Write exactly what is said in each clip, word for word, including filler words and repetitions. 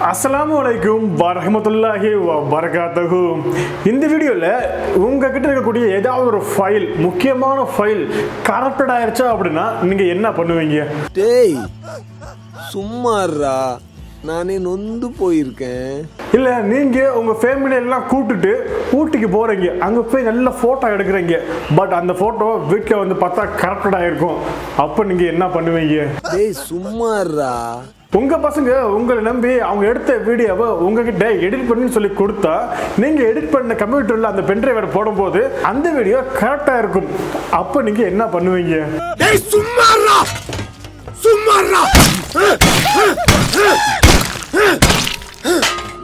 Assalamualaikum warahmatullahi wabarakatuh. In this video, you can download a file, a important file, corrupted. What do you do? Hey, Summara, I'm going. இல்ல நீங்க உங்க family எல்லாம் கூட்டிட்டு ஊட்டிக்கு போறீங்க. அங்க போய் நல்ல போட்டோ எடுக்குறீங்க. பட் அந்த போட்டோ வீட்ல வந்து பார்த்தா கரெக்ட்டடா இருக்கும். அப்ப நீங்க என்ன பண்ணுவீங்க? டேய் சும்மாடா. உங்க பசங்க உங்களை நம்பி அவங்க எடுத்த வீடியோவை உங்ககிட்ட எடிட் பண்ணி சொல்லி கொடுத்தா நீங்க எடிட் பண்ண கம்ப்யூட்டர்ல அந்த பென் டிரைவ் போடும்போது அந்த வீடியோ கரெக்ட்டா இருக்கும். அப்ப நீங்க என்ன பண்ணுவீங்க? டேய் சும்மாடா. சும்மாடா.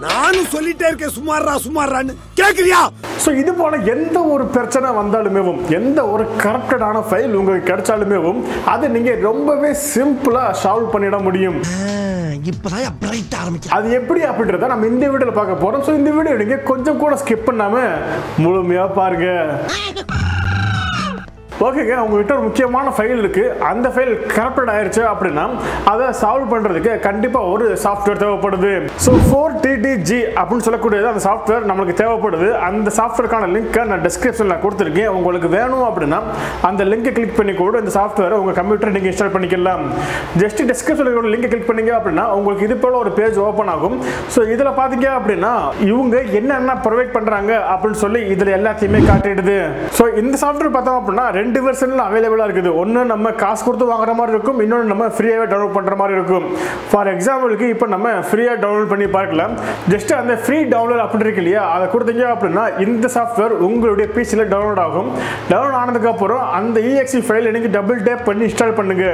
நானும் சொல்லிட்டே இருக்கேன் சுமாரா சுமாரான்னு கேக்குறியா? சோ இது போல எந்த ஒரு பிரச்சனை வந்தாலுமேவும் எந்த ஒரு கரெக்ட்டடான ஃபைல் உங்களுக்கு கிடைச்சாலுமேவும் அது நீங்க ரொம்பவே சிம்பிளா சால்வ் பண்ணிட முடியும். இப்பதான் பிரைட் ஆரம்பிக்கும். அது எப்படி அப்படின்றத நம்ம இந்த வீடியோல பார்க்க போறோம். சோ இந்த வீடியோ நீங்க கொஞ்சம் கூட ஸ்கிப் பண்ணாம முழுமையா பாருங்க. ஓகேங்க, உங்ககிட்ட ஒரு முக்கியமான ஃபைல் இருக்குது, அந்த ஃபைல் கரப்டட் ஆயிடுச்சு அப்படின்னா அதை சால்வ் பண்ணுறதுக்கு கண்டிப்பாக ஒரு சாஃப்ட்வேர் தேவைப்படுது. ஸோ ஃபோர் டிடிஜி அப்படின்னு சொல்லக்கூடியது அந்த சாஃப்ட்வேர் நம்மளுக்கு தேவைப்படுது. அந்த சாஃப்ட்வேருக்கான லிங்க்கை நான் டிஸ்கிரிப்ஷனில் கொடுத்துருக்கேன். உங்களுக்கு வேணும் அப்படின்னா அந்த லிங்கை கிளிக் பண்ணி கூட இந்த சாஃப்ட்வேரை உங்கள் கம்ப்யூட்டர் நீங்கள் இன்ஸ்டால் பண்ணிக்கலாம். ஜஸ்ட் டிஸ்கிரிப்ஷனில் லிங்கை கிளிக் பண்ணிங்க அப்படின்னா உங்களுக்கு இது போல் ஒரு பேஜ் ஓப்பன் ஆகும். ஸோ இதில் பார்த்தீங்க அப்படின்னா இவங்க என்னென்ன ப்ரொவைட் பண்ணுறாங்க அப்படின்னு சொல்லி இதில் எல்லாத்தையுமே காட்டிடுது. ஸோ இந்த சாஃப்ட்வேர் பார்த்தோம் அப்படின்னா ரெண்டு ரெண்டு வெர்ஷன்ல அவைலபிளா இருக்குது. ஒன்னு நம்ம காசு கொடுத்து வாங்குற மாதிரி இருக்கும், இன்னொன்று நம்ம ஃப்ரீயாவே டவுன்லோட் பண்ற மாதிரி இருக்கும். ஃபார் எக்ஸாம்பிளுக்கு இப்போ நம்ம ஃப்ரீயா டவுன்லோட் பண்ணி பார்க்கலாம். ஜஸ்ட் அந்த ஃப்ரீ டவுன்லோட் அப்படி இருக்கு இல்லையா, அதை கொடுத்தீங்க அப்படின்னா இந்த சாஃப்ட்வேர் உங்களுடைய பிசியில் டவுன்லோட் ஆகும். டவுன்லோட் ஆனதுக்கு அப்புறம் அந்த இஎக்ஸ்இ ஃபைல் எனக்கு டபுள் டேப் பண்ணி இன்ஸ்டால் பண்ணுங்க.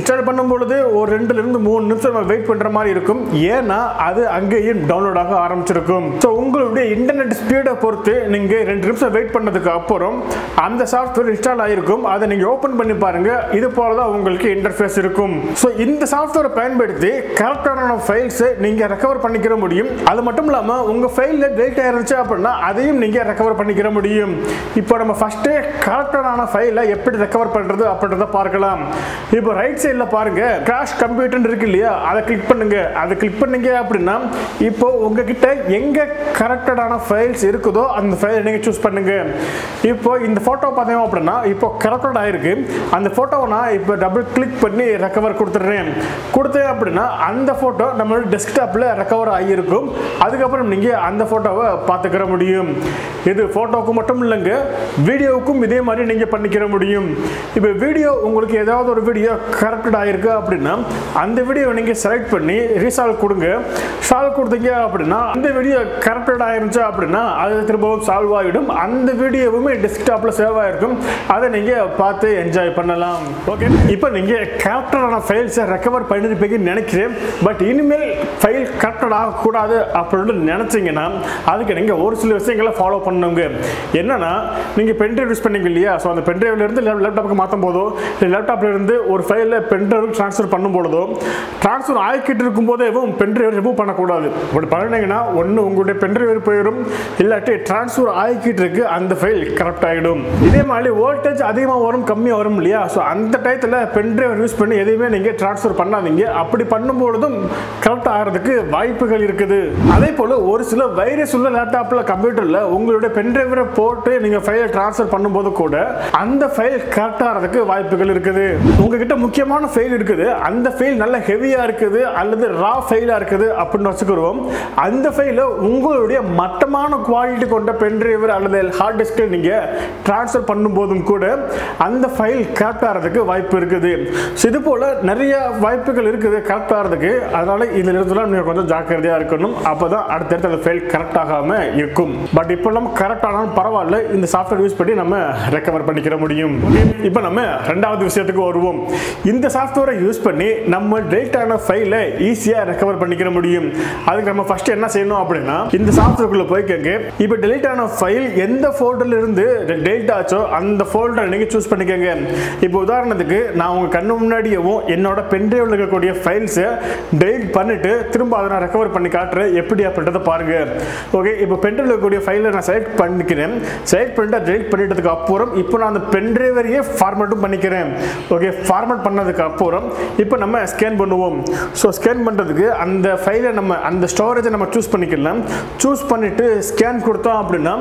இன்ஸ்டால் பண்ணும்பொழுது ஒரு ரெண்டுல இருந்து மூணு நிமிஷம் நம்ம வெயிட் பண்ற மாதிரி இருக்கும். ஏன்னா அது அங்கேயும் டவுன்லோட் ஆக ஆரம்பிச்சிருக்கும். ஸோ உங்களுடைய இன்டர்நெட் ஸ்பீடை பொறுத்து நீங்க ரெண்டு நிமிஷம் வெயிட் பண்ணதுக்கு அப்புறம் அந்த சாஃப்ட்வேர் இன்ஸ்டால் இருக்கும். அதை நீங்க ஓபன் பண்ணி பாருங்க. இது போல தான் உங்களுக்கு இன்டர்ஃபேஸ் இருக்கும். சோ இந்த சாஃப்ட்வேரை பயன்படுத்தி கரெக்டான ஃபைல்ஸ் நீங்க ரெக்கவர் பண்ணிக்கிற முடியும். அது மட்டும் இல்லாம உங்க ஃபைல்ல டேட்டா இருந்துச்சு அப்படினா அதையும் நீங்க ரெக்கவர் பண்ணிக்கிற முடியும். இப்போ நம்ம ஃபர்ஸ்ட் கரெக்டான ஃபைலை எப்படி ரெக்கவர் பண்றது அப்படின்றத பார்க்கலாம். இப்போ ரைட் சைடுல பாருங்க, கிராஷ் கம்ப்யூட்டர் இருக்கு இல்லையா, அதை கிளிக் பண்ணுங்க. அதை கிளிக் பண்ணீங்க அப்படின்னா இப்போ உங்ககிட்ட எங்க கரெக்டான ஃபைல்ஸ் இருக்குதோ அந்த ஃபைலை நீங்க சூஸ் பண்ணுங்க. இப்போ இந்த போட்டோ பார்த்தீங்க அப்படின்னா இப்போ கரெக்டட் ஆயிருக்கு. அந்த போட்டோவை நான் இப்போ டபுள் கிளிக் பண்ணி ரெக்கவர் கொடுத்துட்றேன். கொடுத்தேன் அப்படின்னா அந்த போட்டோ நம்மளோட டெஸ்க்டாப்பில் ரெக்கவர் ஆகியிருக்கும். அதுக்கப்புறம் நீங்கள் அந்த போட்டோவை பார்த்துக்கிற முடியும். இது போட்டோவுக்கு மட்டும் இல்லைங்க, வீடியோவுக்கும் இதே மாதிரி நீங்கள் பண்ணிக்கிற முடியும். இப்போ வீடியோ உங்களுக்கு ஏதாவது ஒரு வீடியோ கரெக்டட் ஆகிருக்கு அப்படின்னா அந்த வீடியோவை நீங்கள் செலக்ட் பண்ணி ரீசால்வ் கொடுங்க. சால்வ் கொடுத்தீங்க அப்படின்னா அந்த வீடியோ கரெக்டட் ஆயிருந்துச்சு அப்படின்னா அது திரும்பவும் சால்வ் ஆகிடும். அந்த வீடியோவுமே டெஸ்க்டாப்பில் சேவ் ஆகிருக்கும். அதை நீங்கள் பார்த்து என்ஜாய் பண்ணலாம். ஓகே, இப்போ நீங்கள் கரெக்டான ஃபைல்ஸை ரெக்கவர் பண்ணியிருப்பீங்கன்னு நினைக்கிறேன். பட் இனிமேல் ஃபைல் கரெக்டட் ஆகக்கூடாது அப்படின்னு நினச்சிங்கன்னா அதுக்கு நீங்கள் ஒரு சில விஷயங்களை ஃபாலோ பண்ணுங்க. என்னென்னா நீங்கள் பென்ட்ரைவ் யூஸ் பண்ணிங்க இல்லையா, ஸோ அந்த பென்ட்ரைவ்லேருந்து லேப்டாப்புக்கு மாற்றும் போதோ இல்லை லேப்டாப்லேருந்து ஒரு ஃபைலில் பென்ட்ரைவுக்கு ட்ரான்ஸ்ஃபர் பண்ணும் பொழுதோ ட்ரான்ஸ்ஃபர் ஆகிக்கிட்டு இருக்கும்போதே எதுவும் பென்ட்ரைவ் ரிமூவ் பண்ணக்கூடாது. அப்படி பண்ணிங்கன்னா ஒன்று உங்களுடைய பென்ட்ரைவ் போயிடும், இல்லாட்டி ட்ரான்ஸ்ஃபர் ஆகிக்கிட்டு இருக்கு அந்த ஃபைல் கரெக்ட் ஆகிடும். இதே மாதிரி வோல்டேஜ் அதிகமாக வரும் கம்மியாக வரும் இல்லையா, ஸோ அந்த டயத்தில் பென் டிரைவர் யூஸ் பண்ணி எதையுமே நீங்கள் ட்ரான்ஸ்ஃபர் பண்ணாதீங்க. அப்படி பண்ணும்பொழுதும் கரெக்ட் ஆகிறதுக்கு வாய்ப்புகள் இருக்குது. அதே போல் ஒரு சில வைரஸ் உள்ள லேப்டாப்பில் கம்ப்யூட்டரில் உங்களுடைய பென் டிரைவரை போட்டு நீங்கள் ஃபைலை ட்ரான்ஸ்ஃபர் பண்ணும்போது கூட அந்த ஃபைல் கரெக்ட் ஆகிறதுக்கு வாய்ப்புகள் இருக்குது. உங்ககிட்ட முக்கியமான ஃபைல் இருக்குது, அந்த ஃபைல் நல்ல ஹெவியாக இருக்குது அல்லது ரா ஃபைலாக இருக்குது அப்படின்னு வச்சுக்கிறோம். அந்த ஃபைலை உங்களுடைய மட்டமான குவாலிட்டி கொண்ட பென் டிரைவர் அல்லது ஹார்ட் டிஸ்கில் நீங்கள் ட்ரான்ஸ்ஃபர் பண்ணும்போதும் கூட அந்த ஃபைல் கரெக்ட் ஆகிறதுக்கு வாய்ப்பு இருக்குது. இது போல நிறைய வாய்ப்புகள் இருக்குது கரெக்ட் ஆகிறதுக்கு. அதனால இதுல இருந்தெல்லாம் நீங்க கொஞ்சம் ஜாக்கிரதையா இருக்கணும். அப்பதான் அடுத்தடுத்து அந்த ஃபைல் கரெக்ட் ஆகாம இருக்கும். பட் இப்போ நம்ம கரெக்ட் ஆனாலும் பரவாயில்ல, இந்த சாஃப்ட்வேர் யூஸ் பண்ணி நம்ம ரெக்கவர் பண்ணிக்கிற முடியும். இப்போ நம்ம ரெண்டாவது விஷயத்துக்கு வருவோம். இந்த சாஃப்ட்வேரை யூஸ் பண்ணி நம்ம டேட்டான ஃபைலை ஈஸியா ரெக்கவர் பண்ணிக்கிற முடியும். அதுக்கு நம்ம ஃபர்ஸ்ட் என்ன செய்யணும் அப்படின்னா இந்த சாஃப்ட்வேருக்குள்ள போய்க்கங்க. இப்போ டெலிட் ஆன ஃபைல் எந்த ஃபோல்டர்ல இருந்து டெலிட் ஆச்சோ அந்த ஃபோல்டர் ஃபோல்டர் நீங்க चूஸ் பண்ணிக்கங்க. இப்போ உதாரணத்துக்கு நான் உங்க கண்ணு முன்னாடியேவும் என்னோட பென் டிரைவ்ல இருக்க கூடிய ஃபைல்ஸ் டெலீட் பண்ணிட்டு திரும்ப அத நான் ரெக்கவர் பண்ணி காட்றேன் எப்படி அப்படின்றத பாருங்க. ஓகே, இப்போ பென் டிரைவ்ல இருக்க கூடிய ஃபைலை நான் செலக்ட் பண்ணிக்கிறேன். செலக்ட் பண்ணிட்டு டெலீட் பண்ணிட்டதுக்கு அப்புறம் இப்போ நான் அந்த பென் டிரைவரியே ஃபார்மட் பண்ணிக்கிறேன். ஓகே, ஃபார்மட் பண்ணதுக்கு அப்புறம் இப்போ நம்ம ஸ்கேன் பண்ணுவோம். சோ ஸ்கேன் பண்றதுக்கு அந்த ஃபைலை நம்ம அந்த ஸ்டோரேஜை நம்ம चूஸ் பண்ணிக்கலாம். चूஸ் பண்ணிட்டு ஸ்கேன் கொடுத்தோம் அப்படினா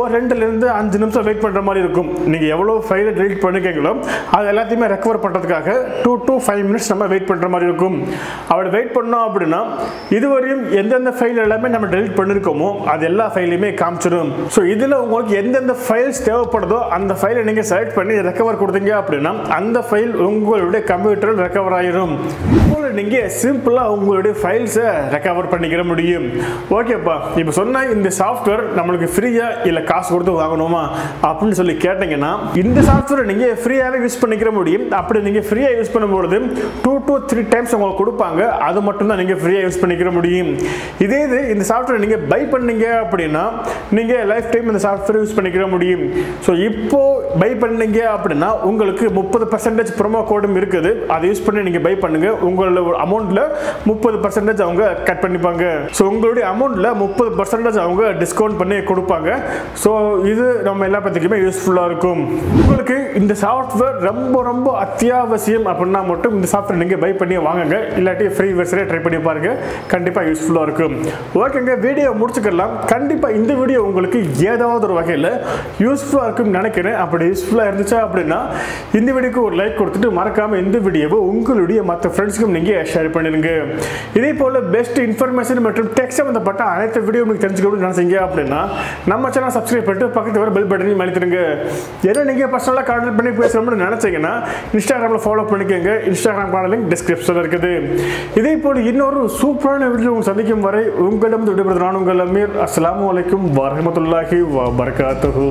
ஒரு ரெண்டுல இருந்து அஞ்சு நிமிஷம் வெயிட் பண்ற மாதிரி இருக்கும். நீங்க எவ்வளவு ஃபைலை டெலீட் பண்ணிக்கங்களோ அது எல்லாத்தையுமே ரெக்கவர் பண்றதுக்காக two to five minutes நம்ம வெயிட் பண்ற மாதிரி இருக்கும். அப்படி வெயிட் பண்ணோம் அப்படினா இதுவரையும் எந்தெந்த ஃபைல் எல்லாமே நம்ம டெலீட் பண்ணிருக்கோமோ அது எல்லா ஃபைலையுமே காமிச்சிடும். சோ இதுல உங்களுக்கு எந்தெந்த ஃபைல்ஸ் தேவைப்படுதோ அந்த ஃபைலை நீங்க செலக்ட் பண்ணி ரெக்கவர் கொடுத்தீங்க அப்படினா அந்த ஃபைல் உங்களுடைய கம்ப்யூட்டரில் ரெக்கவர் ஆயிடும். போல நீங்க சிம்பிளா உங்களுடைய ஃபைல்ஸை ரெக்கவர் பண்ணிக்கிற முடியும். ஓகேப்பா, இப்போ சொன்ன இந்த சாஃப்ட்வேர் நம்மளுக்கு ஃப்ரீயா இல்ல காசு கொடுத்து வாங்கணுமா அப்படின்னு சொல்லி கேட்டீங்கன்னா இந்த சாஃப்ட்வேர் நீங்க ஃப்ரீயாவே யூஸ் பண்ணிக்கிற முடியும். அப்படி நீங்க ஃப்ரீயா யூஸ் பண்ணும்போது two to three டைம்ஸ் உங்களுக்கு கொடுப்பாங்க. அது மட்டும் தான் நீங்க ஃப்ரீயா யூஸ் பண்ணிக்கிற முடியும். இதே இது இந்த சாஃப்ட்வேர் நீங்க பை பண்ணீங்க அப்படின்னா நீங்க லைஃப் டைம் இந்த சாஃப்ட்வேர் யூஸ் பண்ணிக்கிற முடியும். ஸோ இப்போ பை பண்ணீங்க அப்படின்னா உங்களுக்கு முப்பது பர்சன்டேஜ் ப்ரோமோ கோடும் இருக்குது. அதை யூஸ் பண்ணி நீங்க பை பண்ணுங்க. உங்களோட அமௌண்ட்ல முப்பது பர்சன்டேஜ் அவங்க கட் பண்ணிப்பாங்க. ஸோ உங்களுடைய அமௌண்ட்ல முப்பது பர்சன்டேஜ் அவங்க டிஸ்கவுண்ட் பண்ணி கொடுப்பாங்க. ஸோ இது நம்ம எல்லா பத்திக்குமே யூஸ்ஃபுல்லாக இருக்கும். உங்களுக்கு இந்த சாஃப்ட்வேர் ரொம்ப ரொம்ப அத்தியாவசியம் அப்படின்னா மட்டும் இந்த சாஃப்ட்வேர் நீங்கள் பை பண்ணி வாங்குங்க. இல்லாட்டி ஃப்ரீ வெர்ஷனே ட்ரை பண்ணி பாருங்க. கண்டிப்பாக யூஸ்ஃபுல்லாக இருக்கும். ஓகேங்க, வீடியோ முடிச்சுக்கலாம். கண்டிப்பாக இந்த வீடியோ உங்களுக்கு ஏதாவது ஒரு வகையில் யூஸ்ஃபுல்லாக இருக்கும்னு நினைக்கிறேன். அப்படி யூஸ்ஃபுல்லாக இருந்துச்சா அப்படின்னா இந்த வீடியோக்கு ஒரு லைக் கொடுத்துட்டு மறக்காமல் இந்த வீடியோவை உங்களுடைய மற்ற ஃப்ரெண்ட்ஸுக்கும் நீங்கள் ஷேர் பண்ணிடுங்க. இதே போல் பெஸ்ட் இன்ஃபர்மேஷன் மற்றும் டெக் சம்மந்தப்பட்ட அனைத்து வீடியோ உங்களுக்கு தெரிஞ்சுக்கணும்னு நினைச்சிங்க அப்படின்னா நம்ம சேனல் சப்ஸ்கிரைப் பண்ணிட்டு பக்கத்து வர பெல் பட்டனையும் அழுத்திடுங்க. ஏன்னா நீங்கள் பர்சனலாக கான்டெக்ட் பண்ணி பேசணும்னு நினைச்சீங்கன்னா இன்ஸ்டாகிராமில் ஃபாலோ பண்ணிக்கோங்க. இன்ஸ்டாகிராம் கான லிங்க் டிஸ்கிரிப்ஷனில் இருக்குது. இதே போல் இன்னொரு சூப்பரான வீடியோ உங்களுக்கு சந்திக்கும் வரை உங்களிடம் விடைபெறுவது நான் உங்கள் அமீர். அஸ்ஸலாமு அலைக்கும் வரஹ்மத்துல்லாஹி வபரகாத்துஹு.